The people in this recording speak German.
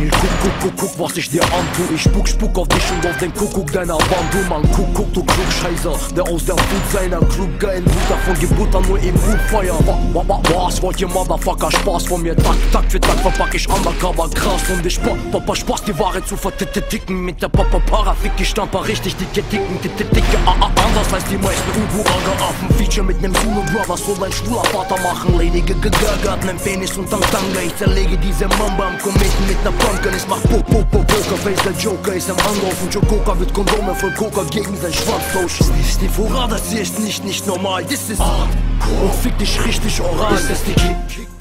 Engel, guck, was ich dir antue. Ich spuck auf dich und auf den Kuckuck deiner Wand. Du Mann, guck, du Klugscheißer, der aus der Wut seiner Kluggeilen Wut von Geburt an nur im Wut feiert. Was wollt ihr Motherfucker Spaß von mir? Tag für Tag verpack ich Undercover Gras. Und ich Papa Spaß, die Ware zu verticken. Mit der Papa Para fick die Stamper richtig dicke Dicken, dicke anders als die meisten Ubu-Anger-Affen. Feature mit nem Sohn und Brother, soll dein schwuler Vater machen. Lady Gaga hat nen Penis und Tang-Tanga. Ich zerlege diese Mamba am Kometen mit ner Pumpkin. Ich mach Poker-Face, der Joker ist am Anlaufen. Joe Coca wird Kondome voll Coca gegen sein Schwanz tauschen. Die Vorrat, das hier ist nicht normal. This is Hardcore und fick dich richtig oral. Ist das die Kick?